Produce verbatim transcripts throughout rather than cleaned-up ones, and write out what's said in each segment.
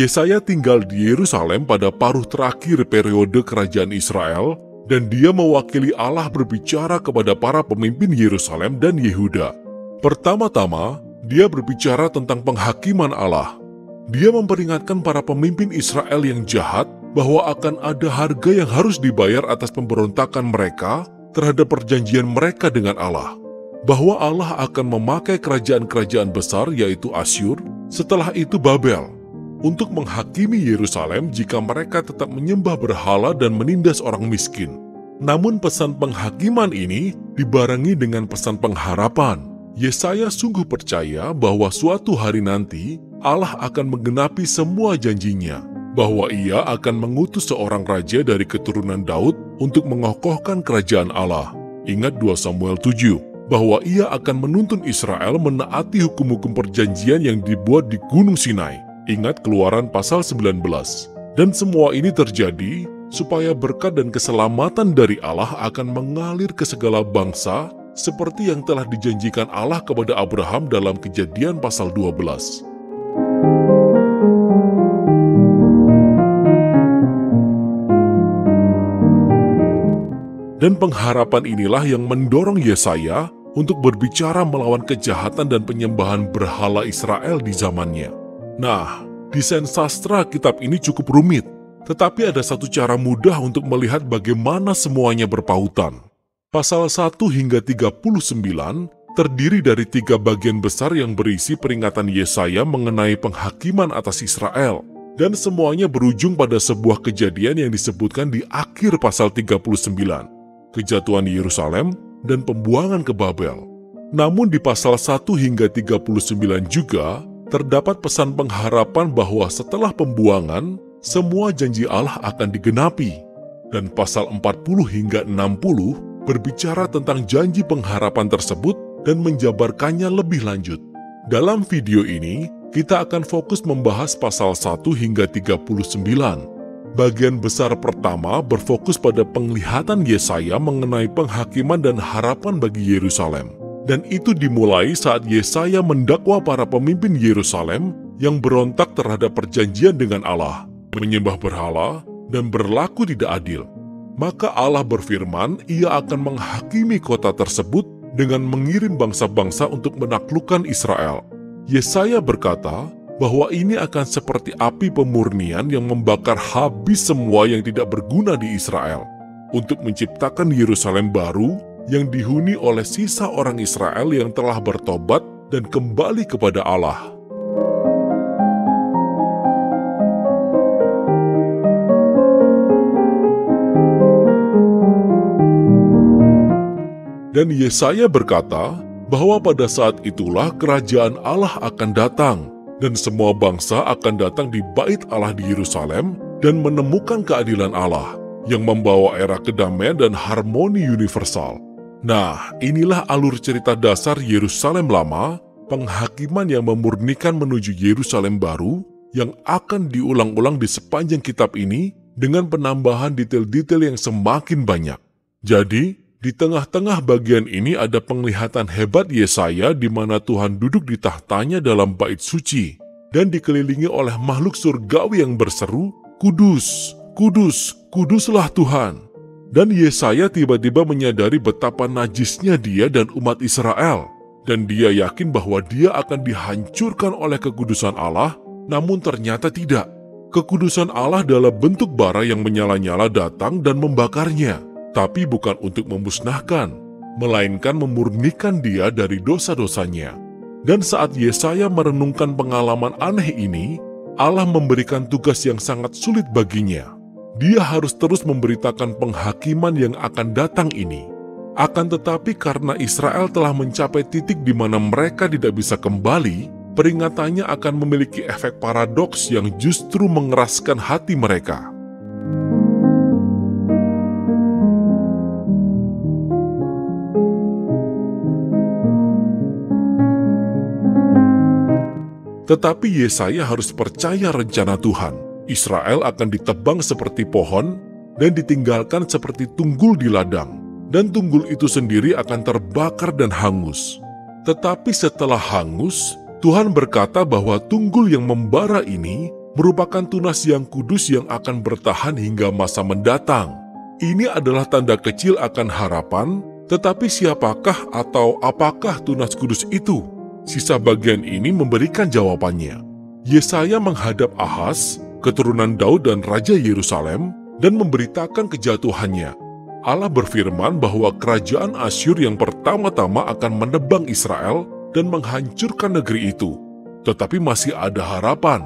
Yesaya tinggal di Yerusalem pada paruh terakhir periode kerajaan Israel, dan dia mewakili Allah berbicara kepada para pemimpin Yerusalem dan Yehuda. Pertama-tama, dia berbicara tentang penghakiman Allah. Dia memperingatkan para pemimpin Israel yang jahat bahwa akan ada harga yang harus dibayar atas pemberontakan mereka terhadap perjanjian mereka dengan Allah. Bahwa Allah akan memakai kerajaan-kerajaan besar, yaitu Asyur, setelah itu Babel, untuk menghakimi Yerusalem jika mereka tetap menyembah berhala dan menindas orang miskin. Namun pesan penghakiman ini dibarengi dengan pesan pengharapan. Yesaya sungguh percaya bahwa suatu hari nanti Allah akan menggenapi semua janjinya, bahwa Ia akan mengutus seorang raja dari keturunan Daud untuk mengokohkan kerajaan Allah. Ingat dua Samuel tujuh. Bahwa Ia akan menuntun Israel menaati hukum-hukum perjanjian yang dibuat di Gunung Sinai. Ingat Keluaran pasal sembilan belas. Dan semua ini terjadi supaya berkat dan keselamatan dari Allah akan mengalir ke segala bangsa, seperti yang telah dijanjikan Allah kepada Abraham dalam Kejadian pasal dua belas. Dan pengharapan inilah yang mendorong Yesaya untuk berbicara melawan kejahatan dan penyembahan berhala Israel di zamannya. Nah, desain sastra kitab ini cukup rumit, tetapi ada satu cara mudah untuk melihat bagaimana semuanya berpautan. Pasal satu hingga tiga puluh sembilan terdiri dari tiga bagian besar yang berisi peringatan Yesaya mengenai penghakiman atas Israel, dan semuanya berujung pada sebuah kejadian yang disebutkan di akhir pasal tiga puluh sembilan, kejatuhan Yerusalem, dan pembuangan ke Babel. Namun di pasal satu hingga tiga puluh sembilan juga terdapat pesan pengharapan bahwa setelah pembuangan, semua janji Allah akan digenapi. Dan pasal empat puluh hingga enam puluh berbicara tentang janji pengharapan tersebut dan menjabarkannya lebih lanjut. Dalam video ini, kita akan fokus membahas pasal satu hingga tiga puluh sembilan. Bagian besar pertama berfokus pada penglihatan Yesaya mengenai penghakiman dan harapan bagi Yerusalem. Dan itu dimulai saat Yesaya mendakwa para pemimpin Yerusalem yang berontak terhadap perjanjian dengan Allah, menyembah berhala, dan berlaku tidak adil. Maka Allah berfirman, Ia akan menghakimi kota tersebut dengan mengirim bangsa-bangsa untuk menaklukkan Israel. Yesaya berkata bahwa ini akan seperti api pemurnian yang membakar habis semua yang tidak berguna di Israel, untuk menciptakan Yerusalem baru yang dihuni oleh sisa orang Israel yang telah bertobat dan kembali kepada Allah. Dan Yesaya berkata bahwa pada saat itulah kerajaan Allah akan datang, dan semua bangsa akan datang di bait Allah di Yerusalem dan menemukan keadilan Allah yang membawa era kedamaian dan harmoni universal. Nah, inilah alur cerita dasar Yerusalem Lama, penghakiman yang memurnikan menuju Yerusalem Baru yang akan diulang-ulang di sepanjang kitab ini dengan penambahan detail-detail yang semakin banyak. Jadi, di tengah-tengah bagian ini ada penglihatan hebat Yesaya di mana Tuhan duduk di tahtanya dalam bait suci dan dikelilingi oleh makhluk surgawi yang berseru, "Kudus, kudus, kuduslah Tuhan." Dan Yesaya tiba-tiba menyadari betapa najisnya dia dan umat Israel, dan dia yakin bahwa dia akan dihancurkan oleh kekudusan Allah, namun ternyata tidak. Kekudusan Allah dalam bentuk bara yang menyala-nyala datang dan membakarnya, tapi bukan untuk memusnahkan, melainkan memurnikan dia dari dosa-dosanya. Dan saat Yesaya merenungkan pengalaman aneh ini, Allah memberikan tugas yang sangat sulit baginya. Dia harus terus memberitakan penghakiman yang akan datang ini. Akan tetapi karena Israel telah mencapai titik di mana mereka tidak bisa kembali, peringatannya akan memiliki efek paradoks yang justru mengeraskan hati mereka. Tetapi Yesaya harus percaya rencana Tuhan. Israel akan ditebang seperti pohon dan ditinggalkan seperti tunggul di ladang. Dan tunggul itu sendiri akan terbakar dan hangus. Tetapi setelah hangus, Tuhan berkata bahwa tunggul yang membara ini merupakan tunas yang kudus yang akan bertahan hingga masa mendatang. Ini adalah tanda kecil akan harapan, tetapi siapakah atau apakah tunas kudus itu? Sisa bagian ini memberikan jawabannya. Yesaya menghadap Ahaz, keturunan Daud dan Raja Yerusalem, dan memberitakan kejatuhannya. Allah berfirman bahwa kerajaan Asyur yang pertama-tama akan menebang Israel dan menghancurkan negeri itu. Tetapi masih ada harapan,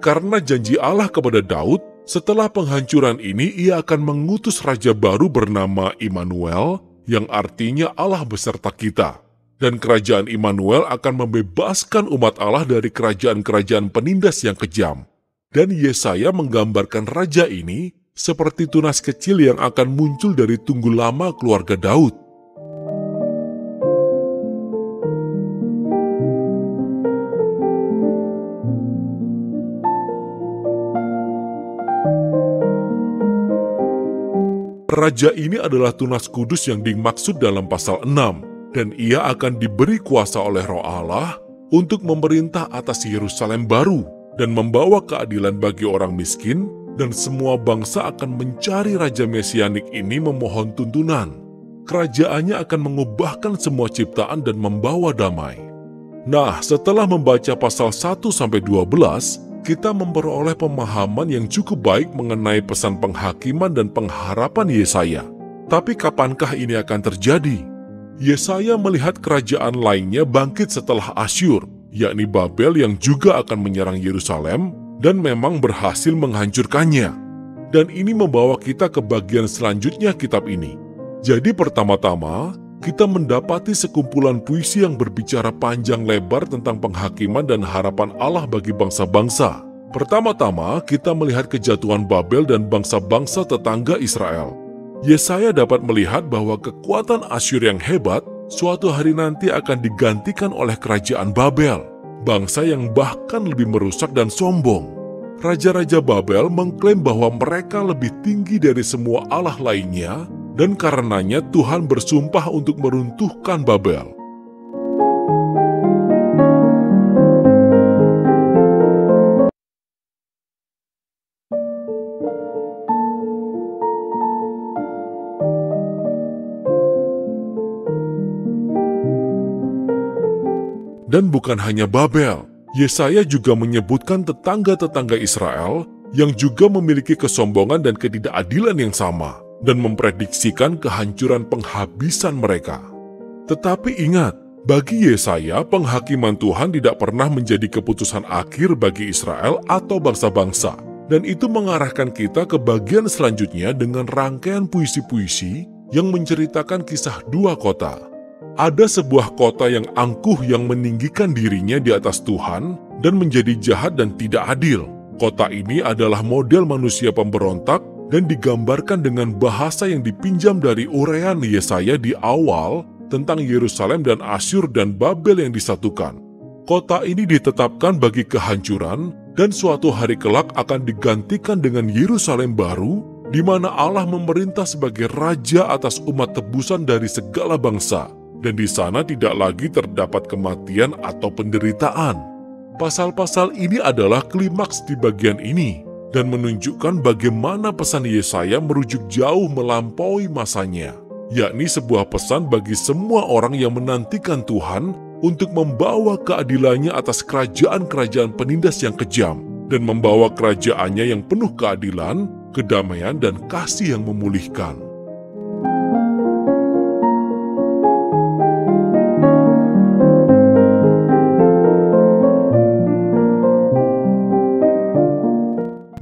karena janji Allah kepada Daud, setelah penghancuran ini ia akan mengutus raja baru bernama Immanuel, yang artinya Allah beserta kita. Dan kerajaan Immanuel akan membebaskan umat Allah dari kerajaan-kerajaan penindas yang kejam. Dan Yesaya menggambarkan raja ini seperti tunas kecil yang akan muncul dari tunggu lama keluarga Daud. Raja ini adalah tunas kudus yang dimaksud dalam pasal enam, dan ia akan diberi kuasa oleh Roh Allah untuk memerintah atas Yerusalem baru dan membawa keadilan bagi orang miskin, dan semua bangsa akan mencari raja mesianik ini memohon tuntunan. Kerajaannya akan mengubahkan semua ciptaan dan membawa damai. Nah, setelah membaca pasal satu sampai dua belas, kita memperoleh pemahaman yang cukup baik mengenai pesan penghakiman dan pengharapan Yesaya. Tapi kapankah ini akan terjadi? Yesaya melihat kerajaan lainnya bangkit setelah Asyur, yakni Babel yang juga akan menyerang Yerusalem dan memang berhasil menghancurkannya. Dan ini membawa kita ke bagian selanjutnya kitab ini. Jadi pertama-tama, kita mendapati sekumpulan puisi yang berbicara panjang lebar tentang penghakiman dan harapan Allah bagi bangsa-bangsa. Pertama-tama, kita melihat kejatuhan Babel dan bangsa-bangsa tetangga Israel. Yesaya dapat melihat bahwa kekuatan Asyur yang hebat suatu hari nanti akan digantikan oleh kerajaan Babel, bangsa yang bahkan lebih merusak dan sombong. Raja-raja Babel mengklaim bahwa mereka lebih tinggi dari semua allah lainnya, dan karenanya Tuhan bersumpah untuk meruntuhkan Babel. Dan bukan hanya Babel, Yesaya juga menyebutkan tetangga-tetangga Israel yang juga memiliki kesombongan dan ketidakadilan yang sama, dan memprediksikan kehancuran penghabisan mereka. Tetapi ingat, bagi Yesaya, penghakiman Tuhan tidak pernah menjadi keputusan akhir bagi Israel atau bangsa-bangsa, dan itu mengarahkan kita ke bagian selanjutnya dengan rangkaian puisi-puisi yang menceritakan kisah dua kota. Ada sebuah kota yang angkuh yang meninggikan dirinya di atas Tuhan dan menjadi jahat dan tidak adil. Kota ini adalah model manusia pemberontak, dan digambarkan dengan bahasa yang dipinjam dari uraian Yesaya di awal tentang Yerusalem dan Asyur dan Babel yang disatukan. Kota ini ditetapkan bagi kehancuran, dan suatu hari kelak akan digantikan dengan Yerusalem baru, di mana Allah memerintah sebagai raja atas umat tebusan dari segala bangsa, dan di sana tidak lagi terdapat kematian atau penderitaan. Pasal-pasal ini adalah klimaks di bagian ini, dan menunjukkan bagaimana pesan Yesaya merujuk jauh melampaui masanya, yakni sebuah pesan bagi semua orang yang menantikan Tuhan untuk membawa keadilannya atas kerajaan-kerajaan penindas yang kejam, dan membawa kerajaannya yang penuh keadilan, kedamaian, dan kasih yang memulihkan.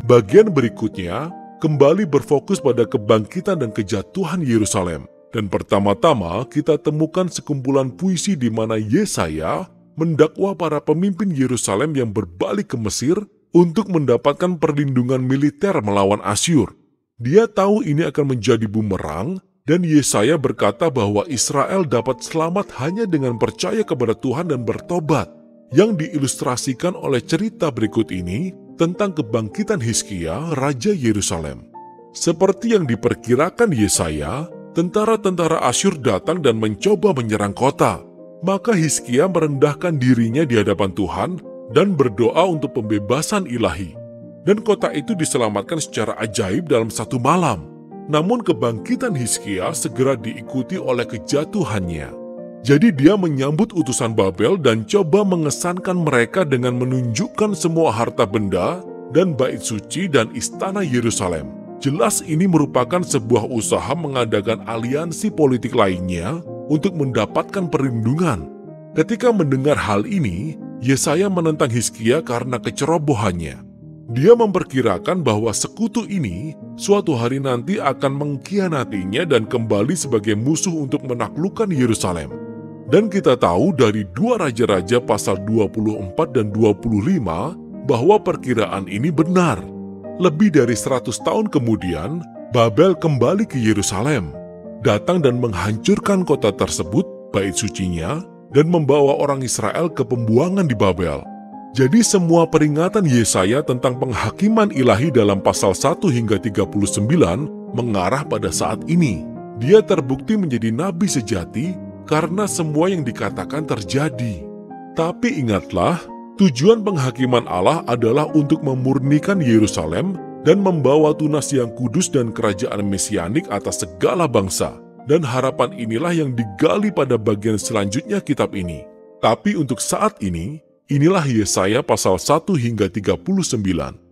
Bagian berikutnya kembali berfokus pada kebangkitan dan kejatuhan Yerusalem. Dan pertama-tama kita temukan sekumpulan puisi di mana Yesaya mendakwa para pemimpin Yerusalem yang berbalik ke Mesir untuk mendapatkan perlindungan militer melawan Asyur. Dia tahu ini akan menjadi bumerang, dan Yesaya berkata bahwa Israel dapat selamat hanya dengan percaya kepada Tuhan dan bertobat, yang diilustrasikan oleh cerita berikut ini tentang kebangkitan Hiskia, Raja Yerusalem. Seperti yang diperkirakan Yesaya, tentara-tentara Asyur datang dan mencoba menyerang kota. Maka Hiskia merendahkan dirinya di hadapan Tuhan dan berdoa untuk pembebasan ilahi. dan kota itu diselamatkan secara ajaib dalam satu malam. Namun kebangkitan Hiskia segera diikuti oleh kejatuhannya. Jadi dia menyambut utusan Babel dan coba mengesankan mereka dengan menunjukkan semua harta benda dan bait suci dan istana Yerusalem. Jelas ini merupakan sebuah usaha mengadakan aliansi politik lainnya untuk mendapatkan perlindungan. Ketika mendengar hal ini, Yesaya menentang Hiskia karena kecerobohannya. Dia memperkirakan bahwa sekutu ini suatu hari nanti akan mengkhianatinya dan kembali sebagai musuh untuk menaklukkan Yerusalem. Dan kita tahu dari dua Raja-Raja pasal dua puluh empat dan dua puluh lima bahwa perkiraan ini benar. Lebih dari seratus tahun kemudian, Babel kembali ke Yerusalem, datang dan menghancurkan kota tersebut, bait sucinya, dan membawa orang Israel ke pembuangan di Babel. Jadi semua peringatan Yesaya tentang penghakiman ilahi dalam pasal satu hingga tiga puluh sembilan mengarah pada saat ini. Dia terbukti menjadi nabi sejati karena semua yang dikatakan terjadi. Tapi ingatlah, tujuan penghakiman Allah adalah untuk memurnikan Yerusalem dan membawa tunas yang kudus dan kerajaan mesianik atas segala bangsa. Dan harapan inilah yang digali pada bagian selanjutnya kitab ini. Tapi untuk saat ini, inilah Yesaya pasal satu hingga tiga puluh sembilan.